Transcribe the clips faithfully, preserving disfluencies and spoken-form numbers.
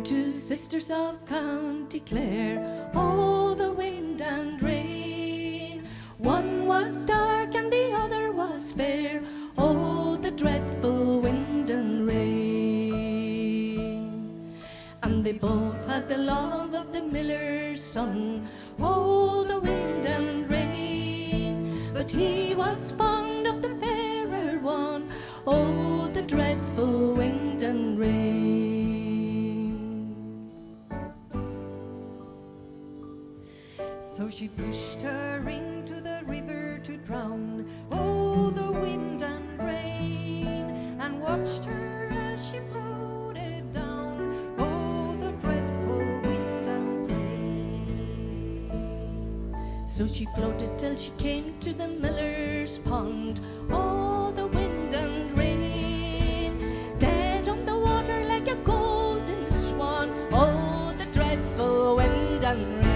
We're two sisters of County Clare, oh the wind and rain. One was dark and the other was fair, oh the dreadful wind and rain. And they both had the love of the miller's son, oh the wind and rain. But he was fond of the fairer one, oh the dreadful wind and rain. So she pushed her into the river to drown, oh the wind and rain, and watched her as she floated down, oh the dreadful wind and rain. So she floated till she came to the miller's pond, oh the wind and rain, dead on the water like a golden swan, oh the dreadful wind and rain.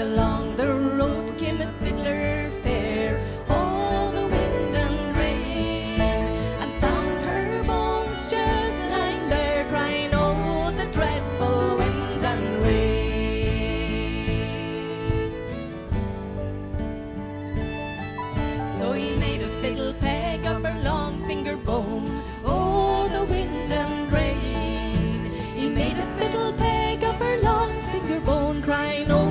Along the road came a fiddler fair, oh the wind and rain, and found her bones just lying there crying, oh the dreadful wind and rain. So he made a fiddle peg of her long finger bone, oh the wind and rain. He made a fiddle peg of her long finger bone crying, oh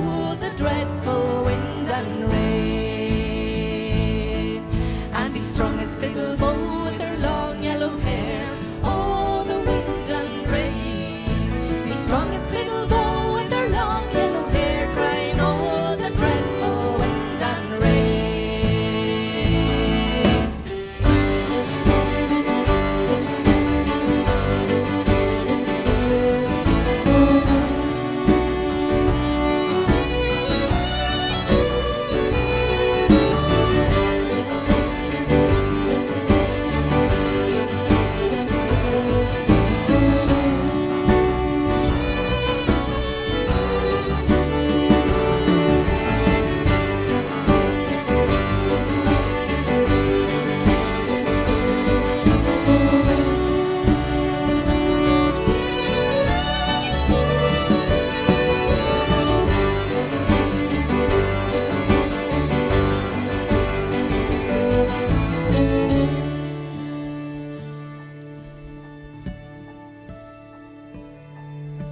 dreadful wind and rain. And he strung his fiddle bow with her long yellow hair, oh the wind and rain. He strung his fiddle bow with her long yellow hair, crying, oh the dreadful wind and rain.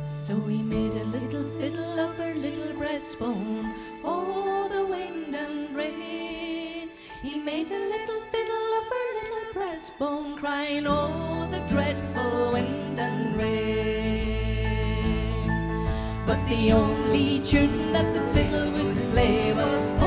So he made a little fiddle of her little breastbone, oh the wind and rain. He made a little fiddle of her little breastbone, crying, oh the dreadful wind and rain. But the only tune that the fiddle would play was